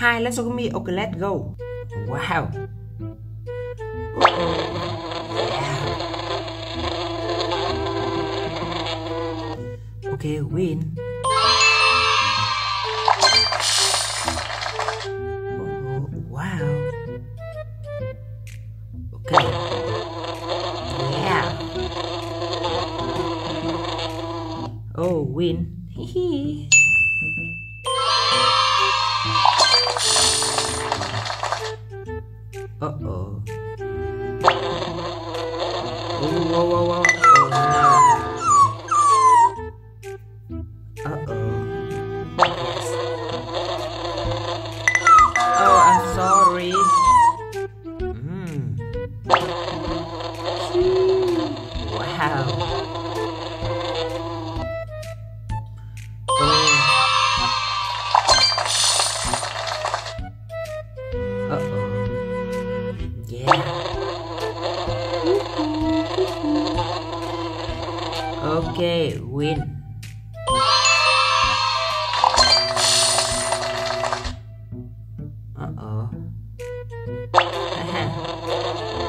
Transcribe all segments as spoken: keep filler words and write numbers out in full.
Hi, let's go me. Okay, let's go. Wow. Uh-oh. Yeah. Okay, win. Oh, wow. Okay. Yeah. Oh, win. Hehe. Uh-oh. Oh, whoa, whoa, whoa. Oh, no. Uh-oh. Oh, I'm sorry. Mm. Wow. Oh. Uh-oh. Okay, win. Uh-oh.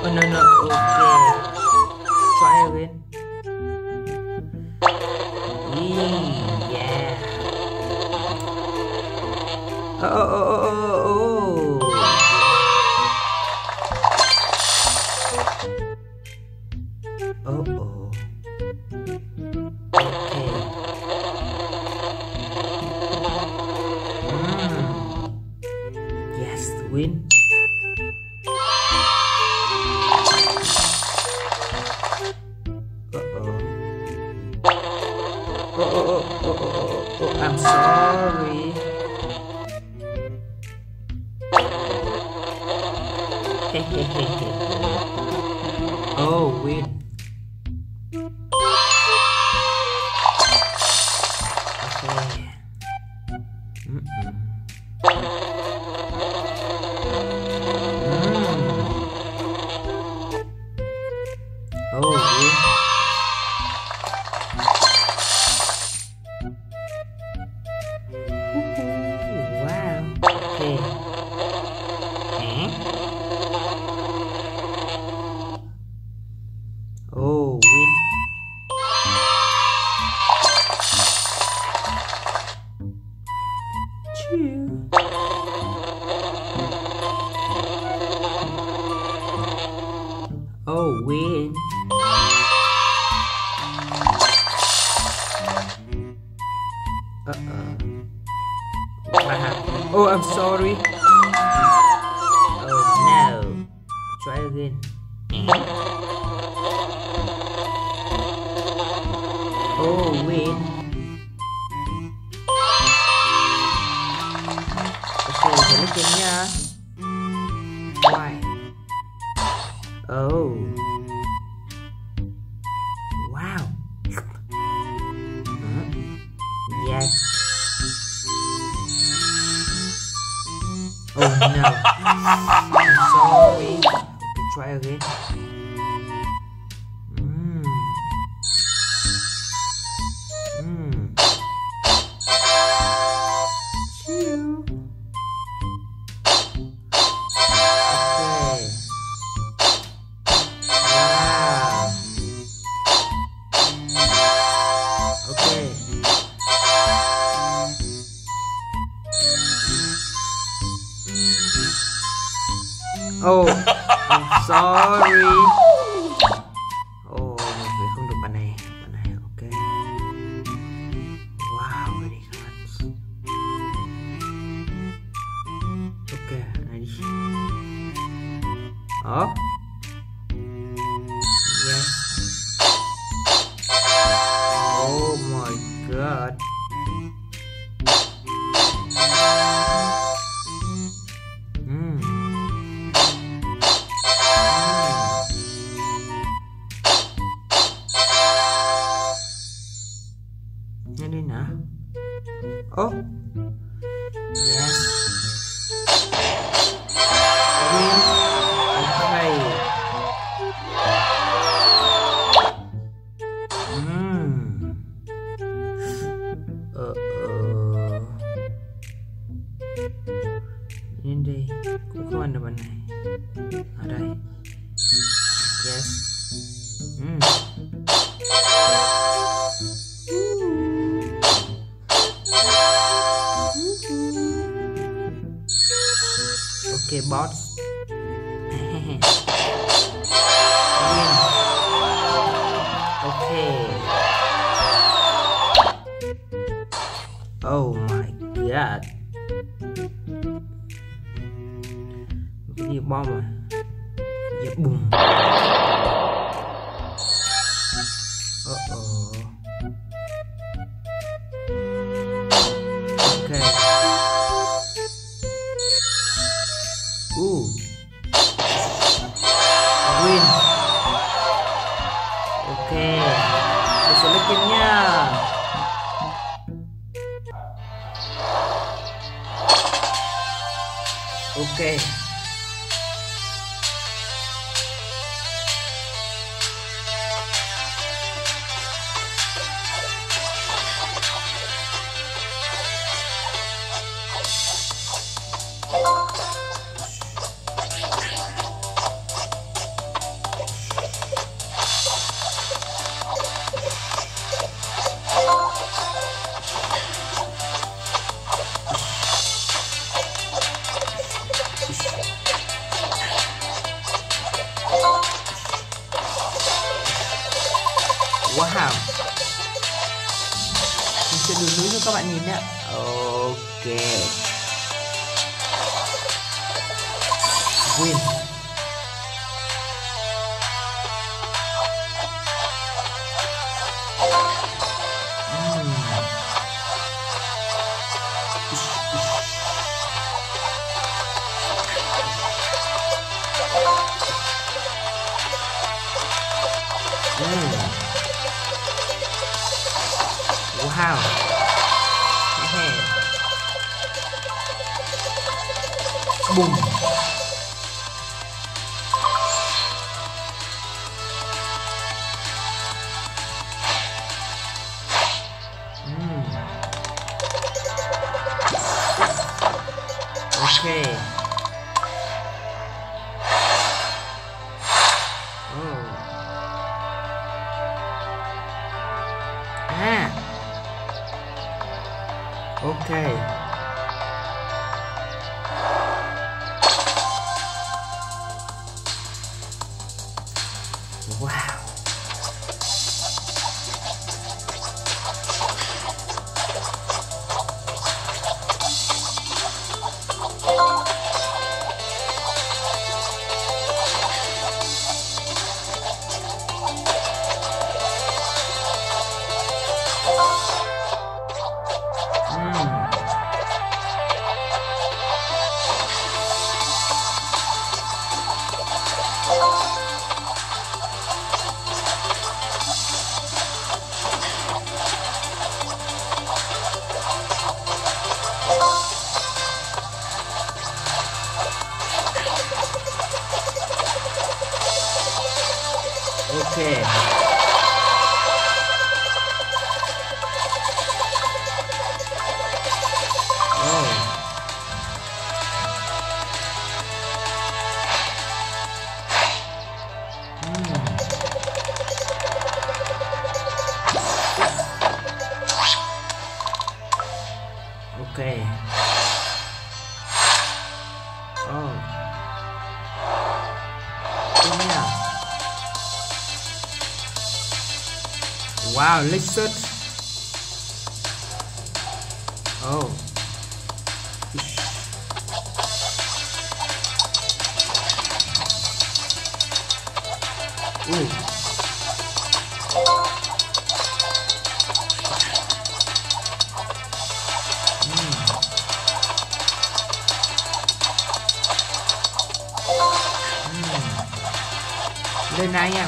Oh, no, no, okay. Try win. Yeah. Oh, oh, oh, oh, oh. Uh-oh. Win. Uh-oh. Oh, oh, oh, oh, oh, oh, I'm sorry. Oh, win. Okay. Mm-mm. Oh, win. Chew. Oh, win. Uh-oh. Wow. Oh, I'm sorry. Oh, no. Try again. Oh, win. Okay, balikinnya. Why? Oh. Wow. Huh? Yes. Oh, no. I'm sorry. Try again. Oh, I'm sorry. Oh, về không được bạn này, bạn này, ok. Wow, very good. Ok, này đi. Up. Yes. Oh my god. Oh, yes. Okay. đến đây cũng không ăn được bạn này. Ở đây. Yes. Mm. Okay, bots. Okay. Oh my god. Cái bom rồi. Dạ bùm. Uh-oh. Okay. Ooh. Win. Okay. Kesulitannya. Okay. Wow. Mình sẽ đùn núi cho các bạn nhìn ạ. Ok. Win. Mm. Mm. Wow. Okay. Boom. Mm. Okay. Oh. Ah. Okay. Wow. Okay. Okay. Oh. Yeah. Wow, let's search. Oh. Ooh. Lên này em.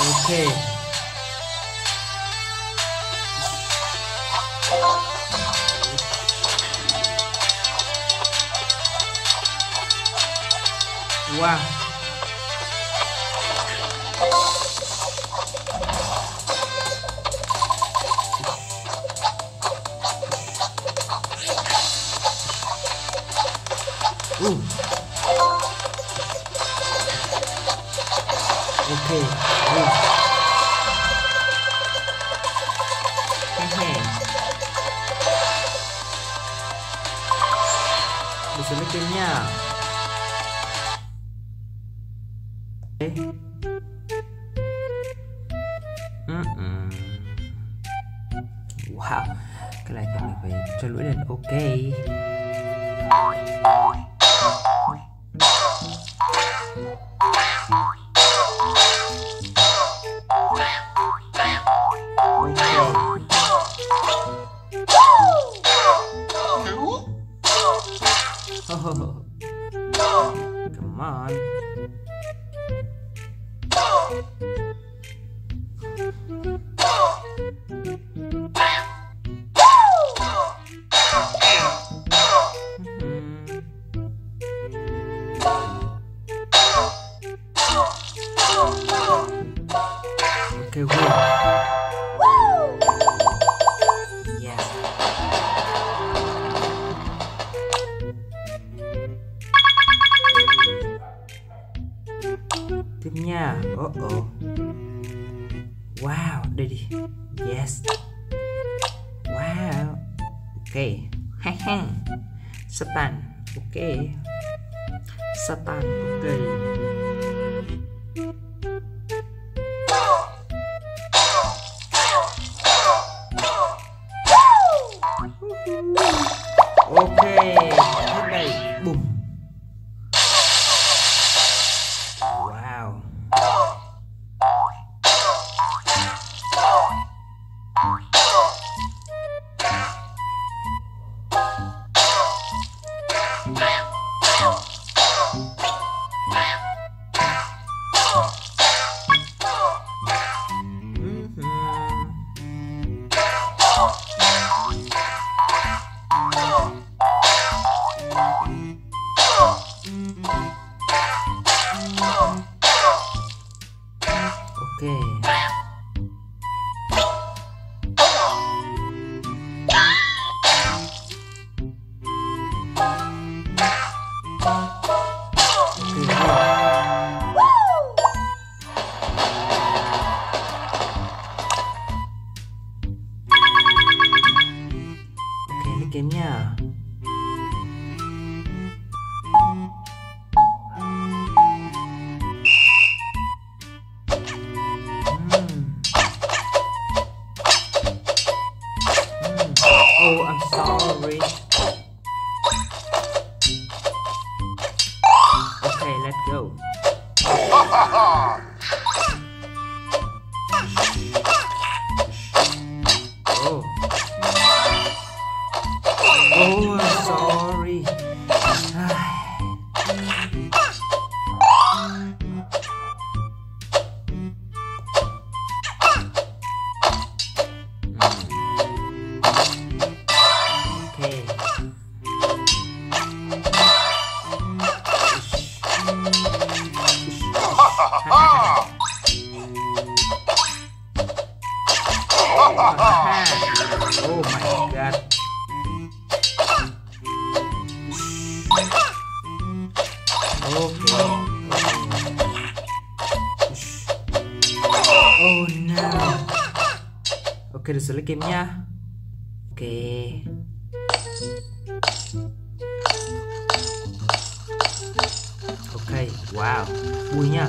Ok. Wow. Ooh. Okay. Hehehe. Bisa bikinnya. Okay. Mm -mm. Wow. Cái này cần phải cho lưỡi lên. Okay. Oh, come on. Okay, wait. Tipnya, oh oh, wow, udah di, yes, wow, oke, okay. Hehe, setan, oke, okay. Setan, oke, okay. Oke, okay. Boom. Gamenya hmm. Hmm. Oh, I'm sorry. Okay, let's go. Oh, I'm sorry. Okay. Oh my God. Oh no. Oke, udah selesai gamenya. Oke. Oke, wow. Bunyinya.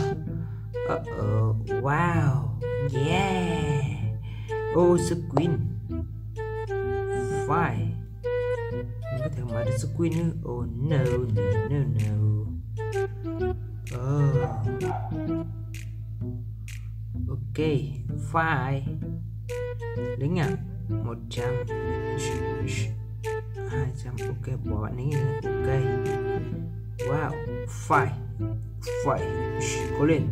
Uh oh, wow. Yeah. Oh, sequin. Fine. Nggak tahu ada sequin. Oh no, no, no, no. Oh. Ok, fine. Lính à, một trăm, hai trăm, ok, bỏ bạn lính nữa, ok. Wow, fine, fine, cố lên.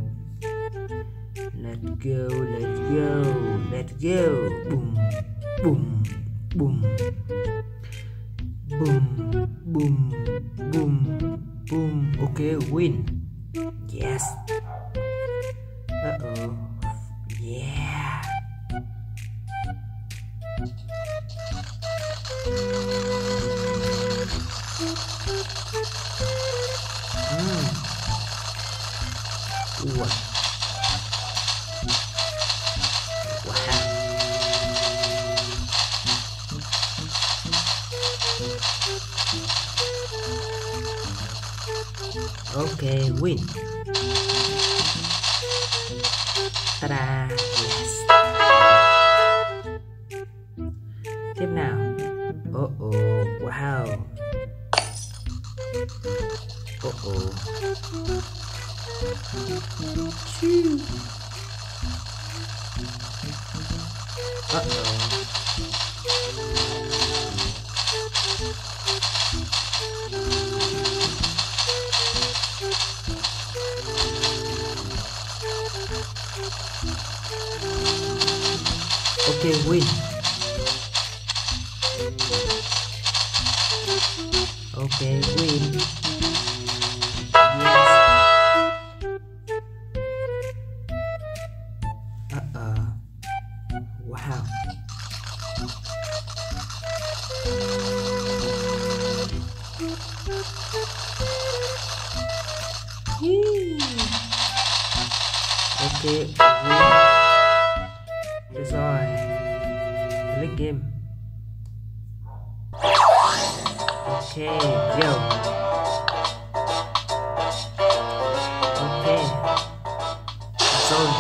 Let's go, let's go, let's go. Boom, boom, boom. Boom, boom, boom, boom. Ok, win. Yes. Uh-oh. Yeah. Okay, win. Ta-da! Yes. Tiếp nào. Oh oh, wow. Oh oh. Choo. Uh oh. Okay, win. Okay, win. Yes. Uh oh. Wow. Yee. Okay, that's all right. Click game. Okay, yo. Okay. It's on.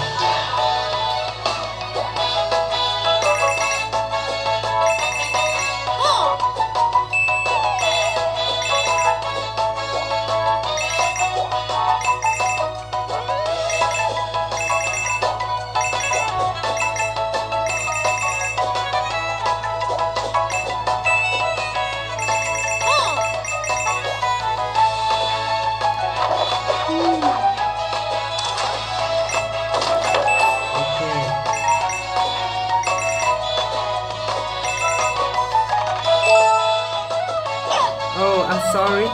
Sorry. Okay.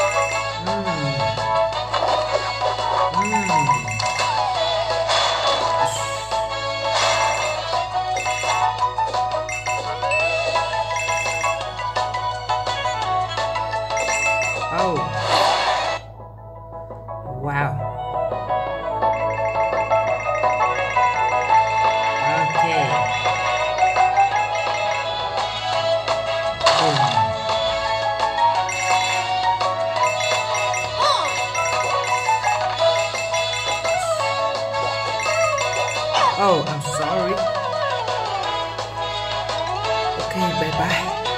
Oh, wow. Okay. Oh. Oh, I'm sorry. Okay, bye-bye.